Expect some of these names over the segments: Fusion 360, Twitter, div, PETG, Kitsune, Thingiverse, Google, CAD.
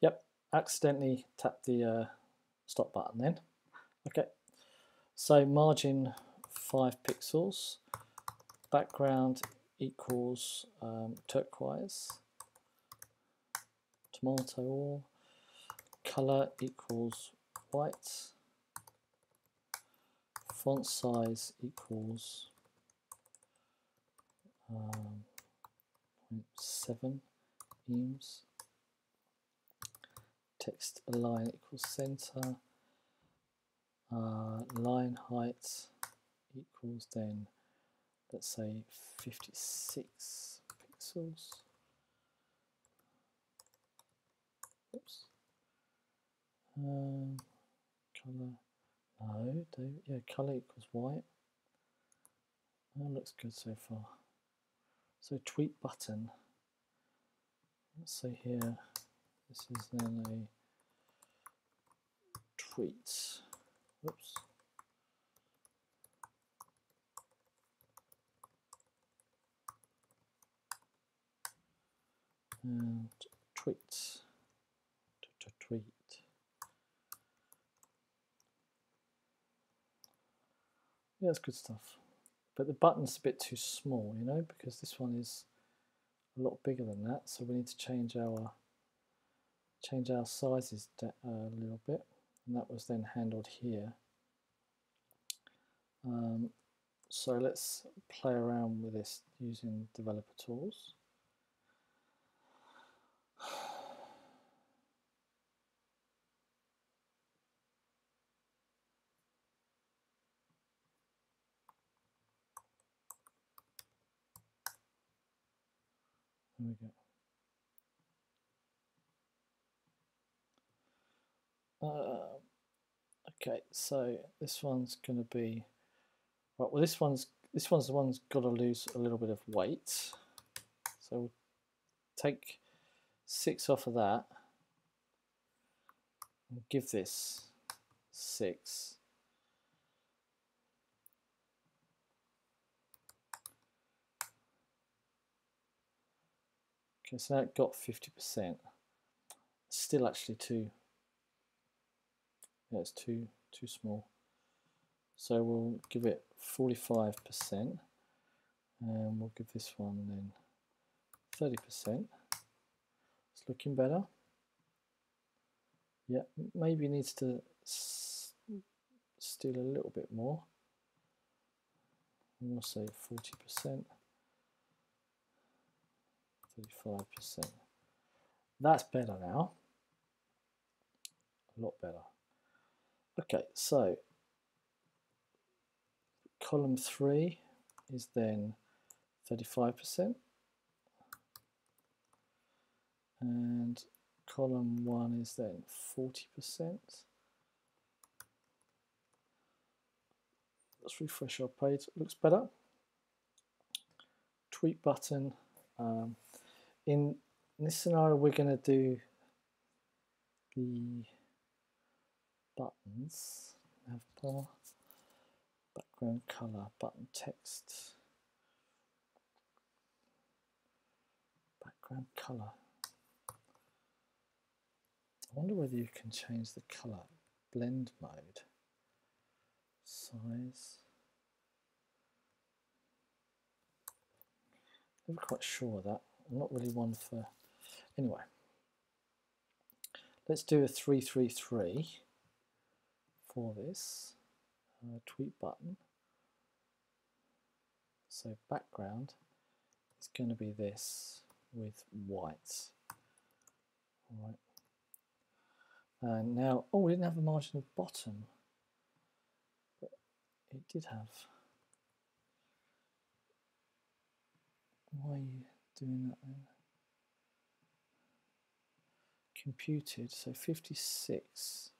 Yep, accidentally tapped the stop button then. Okay, so margin 5 pixels, background equals turquoise, tomato all, color equals white, font size equals 7 ems, text align equals center, line height equals then let's say 56 pixels. Oops. Color. No, yeah, color equals white. That looks good so far. So tweak button. Let's say here, this is then a tweet. Oops. And tweet. Tweet. Yeah, that's good stuff. But the button's a bit too small, you know, because this one is a lot bigger than that. So we need to change our sizes a little bit, and that was then handled here. So let's play around with this using developer tools. There we go. Okay, so this one's going to be right. Well, this one's the one's got to lose a little bit of weight. So we'll take 6 off of that and give this 6. Okay, so now it got 50%. Still actually too, yeah, it's too small. So we'll give it 45%, and we'll give this one then 30%. It's looking better. Yeah, maybe it needs to steal a little bit more. And we'll say 40%. 35%. That's better now. A lot better. Okay, so column 3 is then 35%, and column 1 is then 40%. Let's refresh our page. Looks better. Tweet button. In this scenario, we're going to do the buttons, nav bar, background color, button text, background color. I wonder whether you can change the color, blend mode, size. I'm not quite sure of that. I'm not really one for... Anyway, let's do a 333 for this tweet button. So background is going to be this with white. All right. And now, oh, we didn't have a margin of bottom, but it did have. Why are you doing that then? Computed, so 56.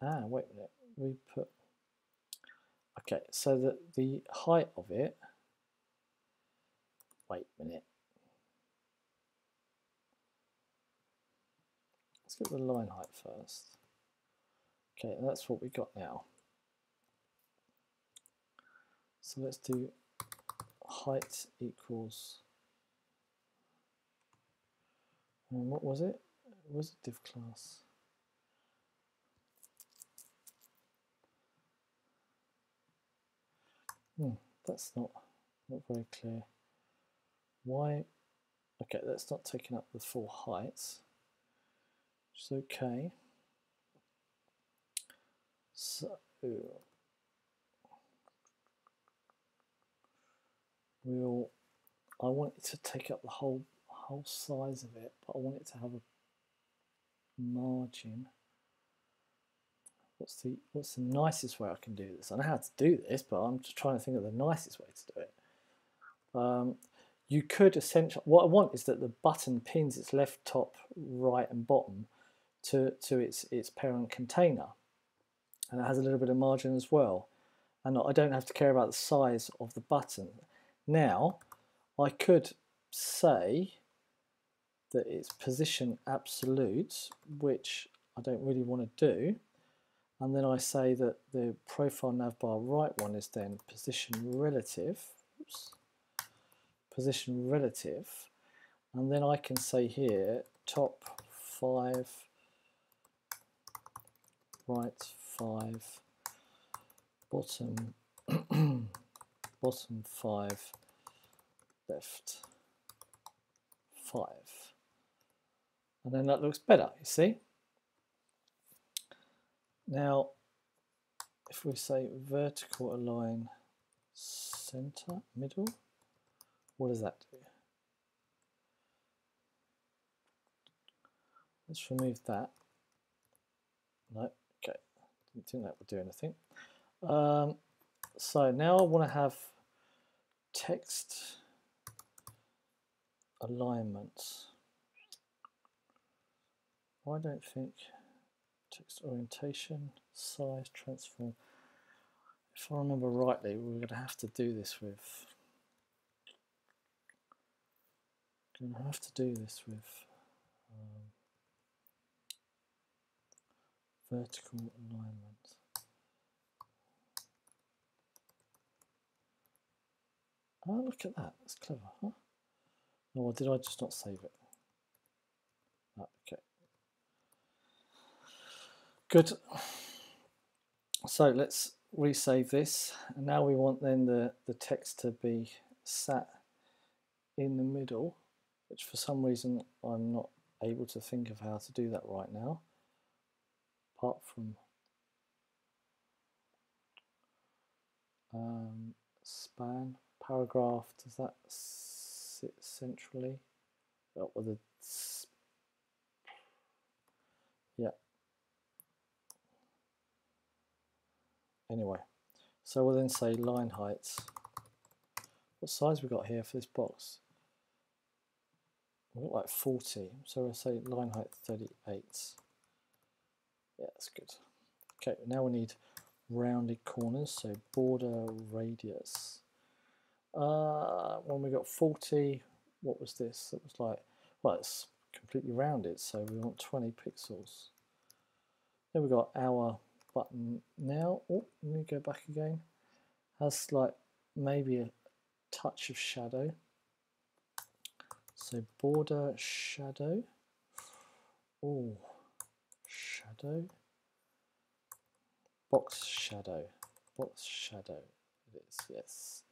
Ah, wait a minute. We put. Okay, so the height of it. Wait a minute. Let's get the line height first. Okay, and that's what we got now. So let's do height equals, and what was it? was a div class. That's not very clear. Why? Okay, that's not taking up the full height, which is okay. So we'll. I want it to take up the whole size of it, but I want it to have a margin. What's the nicest way I can do this? I know how to do this, but I'm just trying to think of the nicest way to do it. You could essentially, what I want is that the button pins its left, top, right and bottom to its parent container, and it has a little bit of margin as well, and I don't have to care about the size of the button. Now I could say that it's position absolute, which I don't really want to do. And then I say that the profile navbar right one is then position relative. Oops. Position relative. And then I can say here top 5, right 5, bottom bottom 5, left 5. And then that looks better, you see? Now, if we say vertical align center, middle, what does that do? Let's remove that. No, okay, didn't think that would do anything. So now I want to have text alignment. I don't think. Text orientation, size, transform. If I remember rightly, we're going to have to do this with. Vertical alignment. Oh, look at that! That's clever, huh? No, or did I just not save it? Oh, okay. Good. So let's resave this, and now we want then the text to be sat in the middle, which for some reason I'm not able to think of how to do that right now, apart from span, paragraph, does that sit centrally? Oh, with a Anyway, so we'll then say line heights. What size we got here for this box? We've got like 40, so we'll say line height 38. Yeah, that's good. Okay, now we need rounded corners, so border radius. When we got 40, what was this? It was like, well, it's completely rounded, so we want 20 pixels. Then we got our button now. Oh, let me go back again. Has like maybe a touch of shadow. So border shadow. Oh, shadow. Box shadow. Box shadow. It is, yes.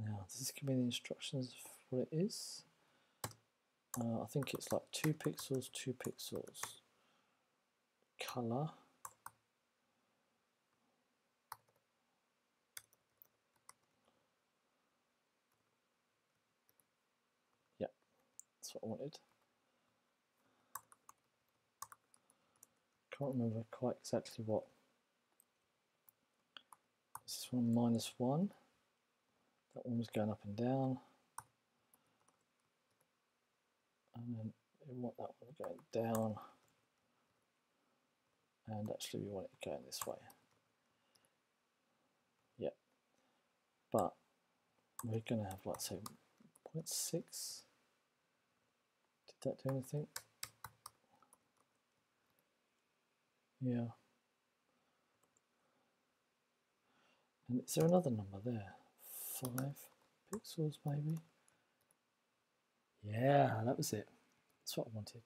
Now, does this give me the instructions of what it is? I think it's like 2 pixels, 2 pixels. Color. That's what I wanted. Can't remember quite exactly what. This is one -1. That one was going up and down, and then we want that one going down. And actually, we want it going this way. Yep. But we're going to have like say 0.6. That do anything? Yeah. And is there another number there? 5 pixels maybe? Yeah, that was it. That's what I wanted.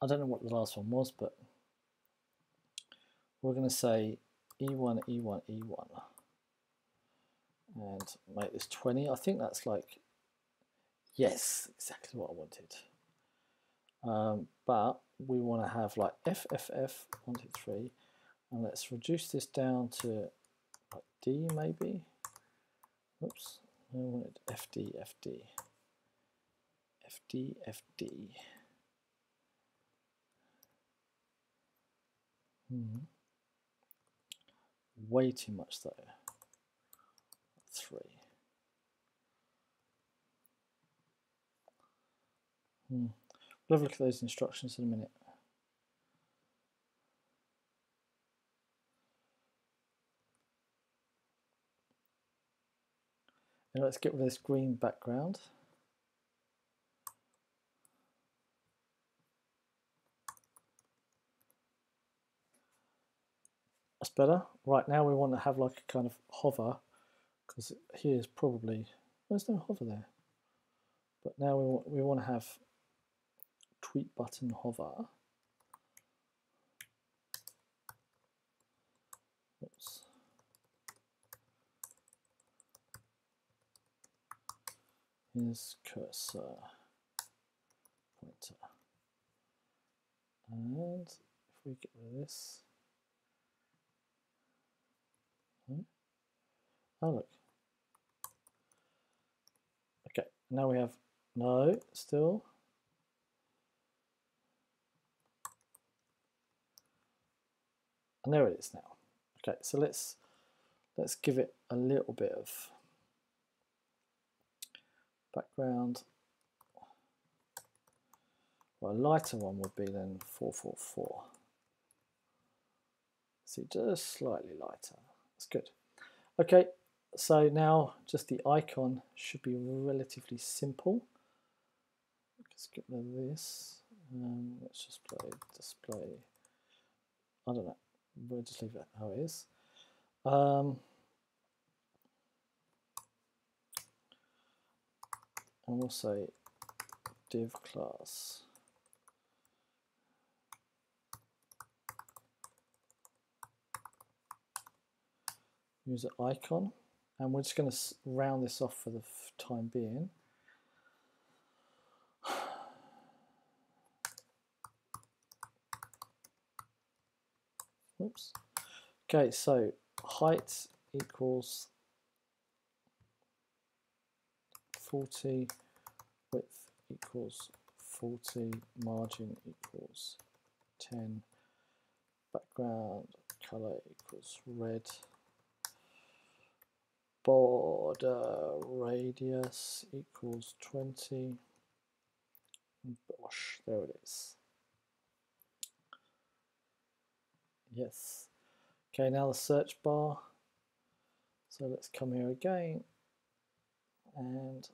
I don't know what the last one was, but we're going to say E1, E1, E1 and make this 20. I think that's like, yes, exactly what I wanted. But we want to have like FFF123, and let's reduce this down to like D maybe. Oops, I wanted FD, FD. FD, FD. Way too much though. 3. We'll have a look at those instructions in a minute. And let's get rid of this green background. That's better. Right, now we want to have like a kind of hover, because here's probably, there's no hover there. But now we want to have tweet button hover. Oops. Here's cursor pointer. And if we get rid of this. Oh look. Okay, now we have no still. And there it is now. Okay, so let's give it a little bit of background. Well, a lighter one would be then 444. See, just slightly lighter. That's good. Okay, so now just the icon should be relatively simple. Let's get rid of this. Let's just play display. I don't know. We'll just leave it how it is. And we'll say div class. User icon, and we're just going to round this off for the time being. Oops. Okay, so height equals 40, width equals 40, margin equals 10, background color equals red. Border radius equals 20. Bosh, there it is. Yes. Okay, now the search bar. So let's come here again and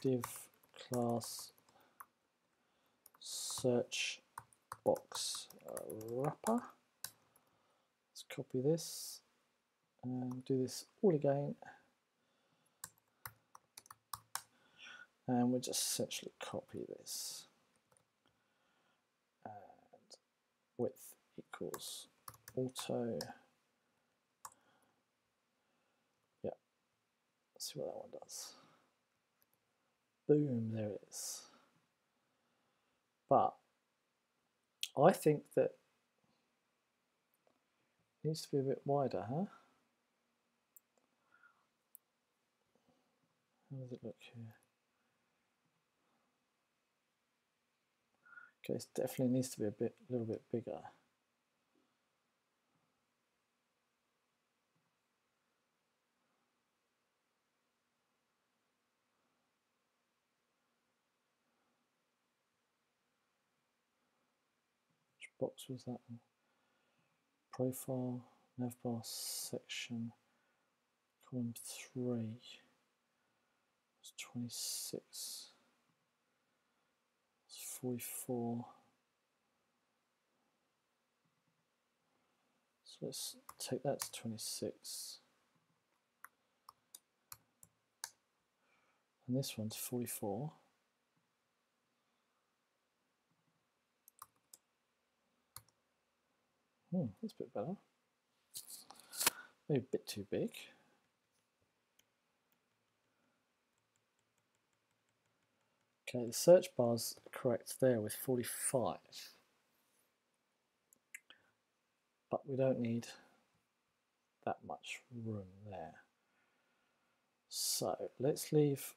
div class search box wrapper. Let's copy this. And do this all again, and we'll just essentially copy this, and width equals auto. Yeah, let's see what that one does. Boom, there it is. But I think that it needs to be a bit wider, huh? How does it look here? Okay, it definitely needs to be a little bit bigger. Which box was that? Profile, navbar, section, column 3. 26, 44. So let's take that to 26, and this one's 44. That's a bit better. Maybe a bit too big. Okay, the search bar's correct there with 45. But we don't need that much room there. So let's leave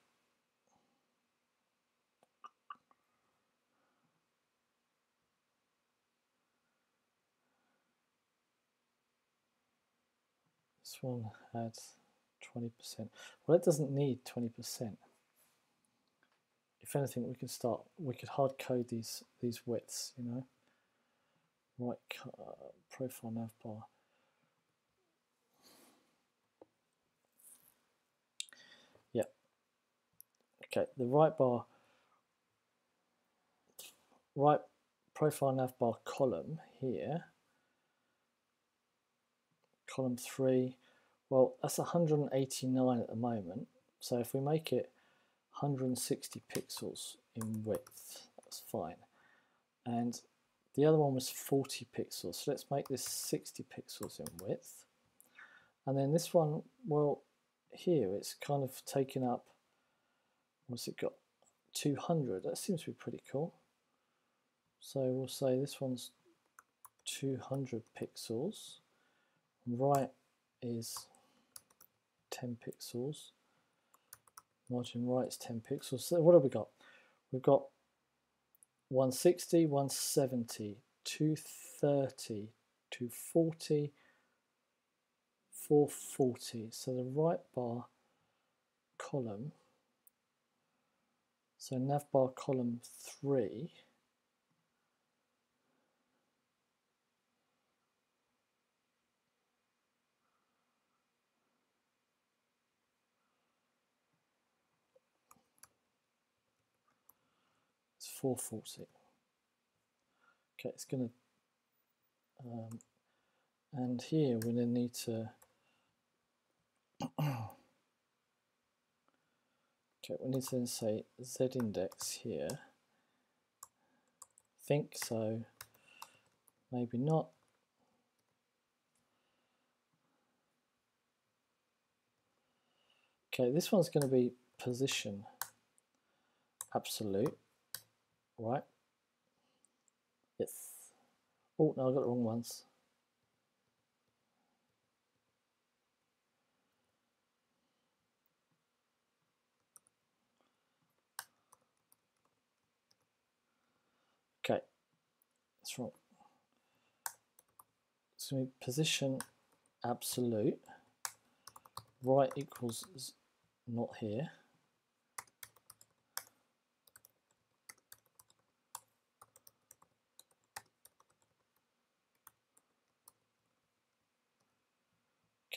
this one had 20%. Well, it doesn't need 20%. If anything, we could start. We could hard code these widths, you know. Right, profile navbar. Yeah. Okay, the right bar, right profile navbar column here. Column 3. Well, that's 189 at the moment. So if we make it 160 pixels in width, that's fine. And the other one was 40 pixels, so let's make this 60 pixels in width. And then this one, well, here it's kind of taken up, what's it got? 200. That seems to be pretty cool. So we'll say this one's 200 pixels. Right is 10 pixels. Margin right is 10 pixels. So what have we got? We've got 160, 170, 230, 240, 440. So the right bar column, so navbar column 3 440. Okay, it's going to, and here we're going to need to, okay, we need to say Z index here. I think so, maybe not. Okay, this one's going to be position absolute. Right. Yes. Oh no, I got the wrong ones. Okay, that's wrong. So position absolute. Right equals not here.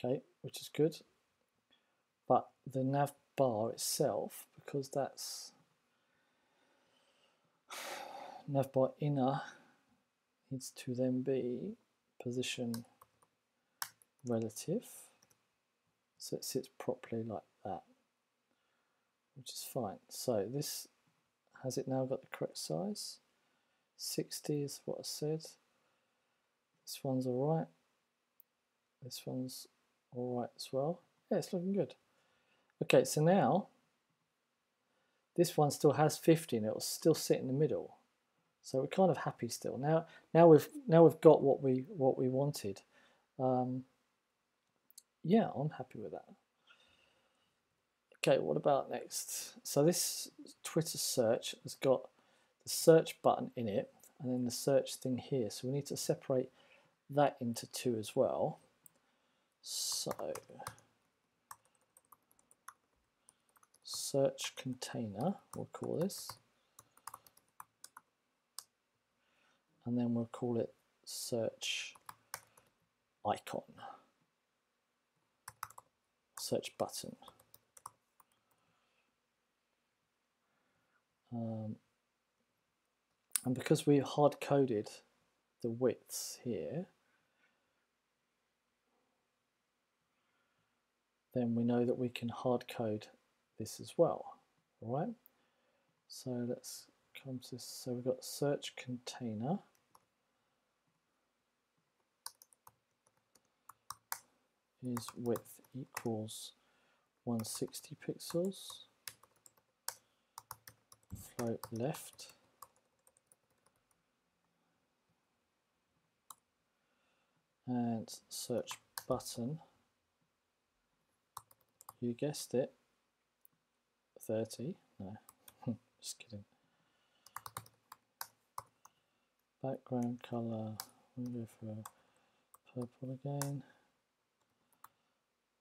Okay, which is good, but the nav bar itself, because that's nav bar inner, needs to then be position relative, so it sits properly like that, which is fine. So this has it now got the correct size. 60 is what I said. This one's alright. This one's alright as well. Yeah, it's looking good. Okay, so now this one still has 50 and it'll still sit in the middle. So we're kind of happy still. Now we've got what we wanted. Yeah, I'm happy with that. Okay, what about next? So this Twitter search has got the search button in it and then the search thing here. So we need to separate that into two as well. So, search container, we'll call this, and then we'll call it search icon, search button. And because we hard coded the widths here, then we know that we can hard code this as well, right? So let's come to this. So we've got search container, is width equals 160 pixels, float left, and search button, you guessed it, 30, no, just kidding. Background color, we'll go for purple again,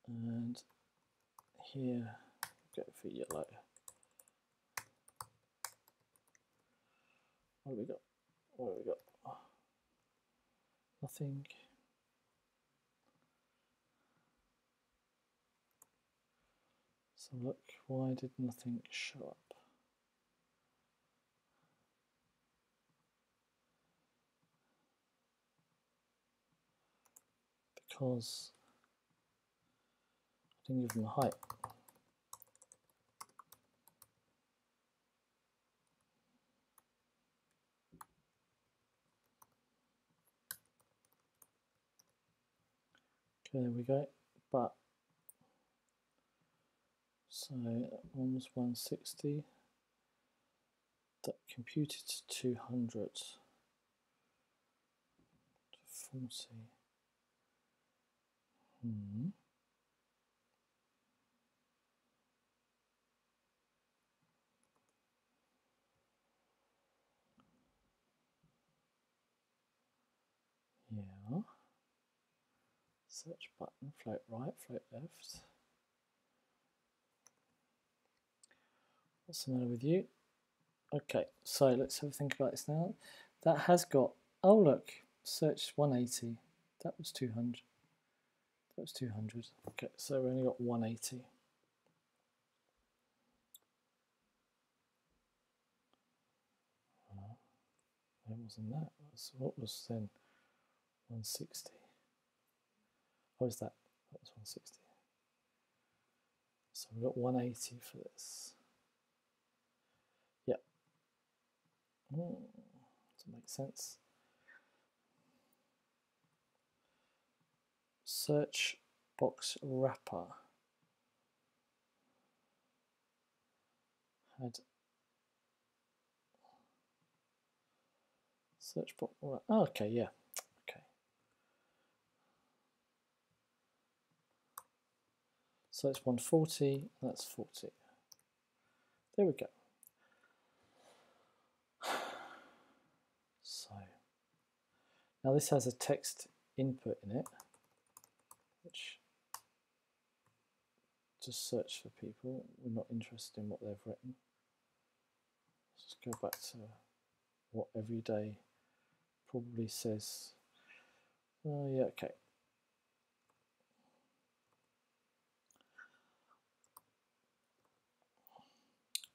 and here go for yellow. What have we got? What have we got? Oh, nothing. So look, why did nothing show up? Because I didn't give them a height. Okay, there we go. But so that one was 160, that computed to 200 to 40. Yeah. Search button, float right, float left. What's the matter with you? Okay, so let's have a think about this now. That has got, oh look, search 180. That was 200. That was 200. Okay, so we only got 180. Well, that wasn't that. So what was then? 160. What was that? That was 160. So we got 180 for this. Yep. Doesn't make sense. Search box wrapper had search box. Oh, okay, yeah, okay. So it's 140. And that's 40. There we go. So now this has a text input in it, which just search for people. We're not interested in what they've written. Let's just go back to what everyday probably says. Oh yeah, okay.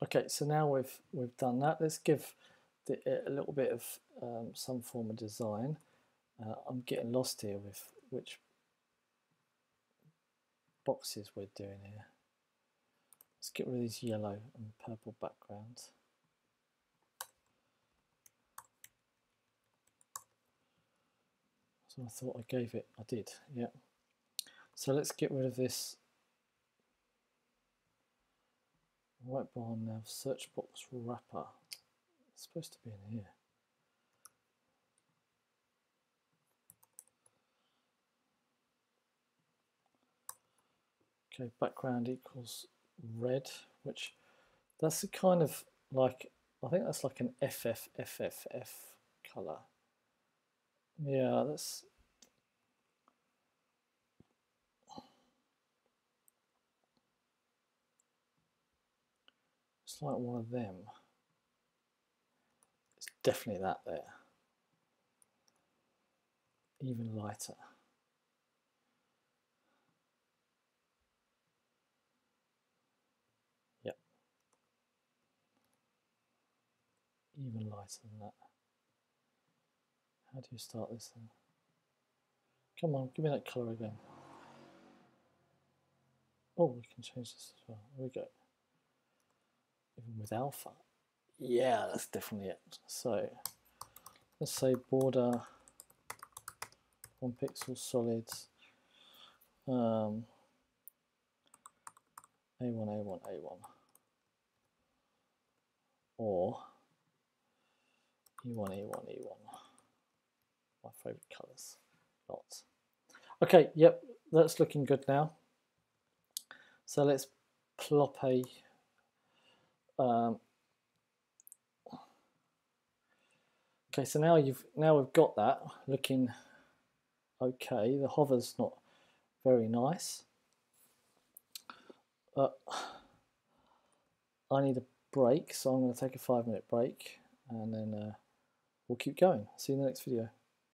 Okay, so now we've done that. Let's give it a little bit of some form of design. I'm getting lost here with which boxes we're doing here. Let's get rid of these yellow and purple backgrounds. So I thought I gave it, I did, yeah. So let's get rid of this right behind now, search box wrapper. It's supposed to be in here. Okay, background equals red, which that's a kind of like, I think that's like an FFFFF color. Yeah, that's it's like one of them. It's definitely that there. Even lighter. Even lighter than that. How do you start this thing? Come on, give me that colour again. Oh, we can change this as well. There we go. Even with alpha. Yeah, that's definitely it. So let's say border 1 pixel solid. A1, A1, A1, or E1, E1, E1. My favourite colours, lots. Okay, yep, that's looking good now. So let's plop a okay, so now we've got that looking okay. The hover's not very nice. I need a break, so I'm going to take a 5-minute break, and then we'll keep going. See you in the next video.